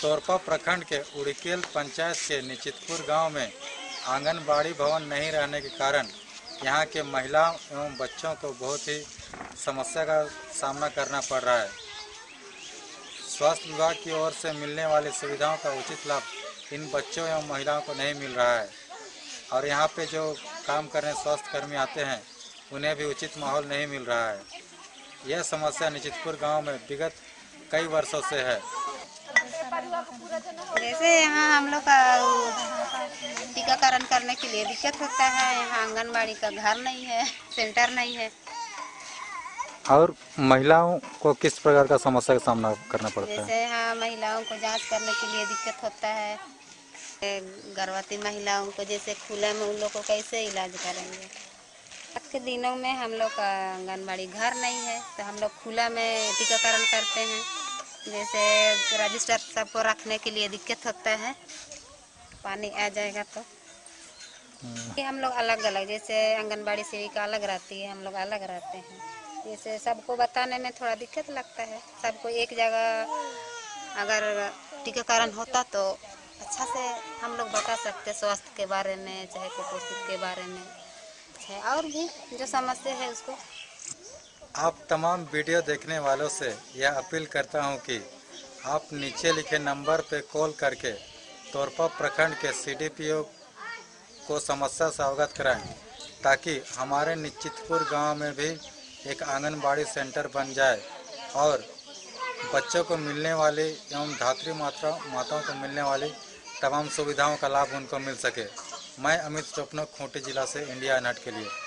तोरपा प्रखंड के उड़केल पंचायत के निश्चितपुर गांव में आंगनबाड़ी भवन नहीं रहने के कारण यहां के महिलाओं एवं बच्चों को बहुत ही समस्या का सामना करना पड़ रहा है। स्वास्थ्य विभाग की ओर से मिलने वाली सुविधाओं का उचित लाभ इन बच्चों एवं महिलाओं को नहीं मिल रहा है और यहाँ पे जो काम करने स्वास्थ्यकर्मी आते हैं उन्हें भी उचित माहौल नहीं मिल रहा है। यह समस्या निश्चितपुर गांव में विगत कई वर्षों से है। जैसे यहाँ हम लोग का टीकाकरण करने के लिए दिक्कत होता है, यहाँ आंगनबाड़ी का घर नहीं है, सेंटर नहीं है। और महिलाओं को किस प्रकार का समस्या का सामना करना पड़ता है? जैसे यहाँ महिलाओं को जांच करने के लिए दिक्कत होता है। गर्भवती महिलाओं को जैसे खुले में उन लोग को कैसे इलाज करेंगे? आज के दिनों में हम लोग का आंगनबाड़ी घर नहीं है तो हम लोग खुला में टीकाकरण करते हैं। जैसे रजिस्टर सबको रखने के लिए दिक्कत होता है, पानी आ जाएगा तो हम लोग अलग अलग, जैसे आंगनबाड़ी सेविका अलग रहती है, हम लोग अलग रहते हैं। जैसे सबको बताने में थोड़ा दिक्कत लगता है। सबको एक जगह अगर टीकाकरण होता तो अच्छा से हम लोग बता सकते स्वास्थ्य के बारे में, चाहे कुपोषित के बारे में, चाहे और भी जो समस्या है उसको। आप तमाम वीडियो देखने वालों से यह अपील करता हूं कि आप नीचे लिखे नंबर पर कॉल करके तोरपा प्रखंड के सीडीपीओ को समस्या से अवगत कराएं ताकि हमारे निश्चितपुर गांव में भी एक आंगनबाड़ी सेंटर बन जाए और बच्चों को मिलने वाली एवं धात्री माताओं को मिलने वाली तमाम सुविधाओं का लाभ उनको मिल सके। मैं अमित स्वप्न, खूंटी जिला से इंडिया नेट के लिए।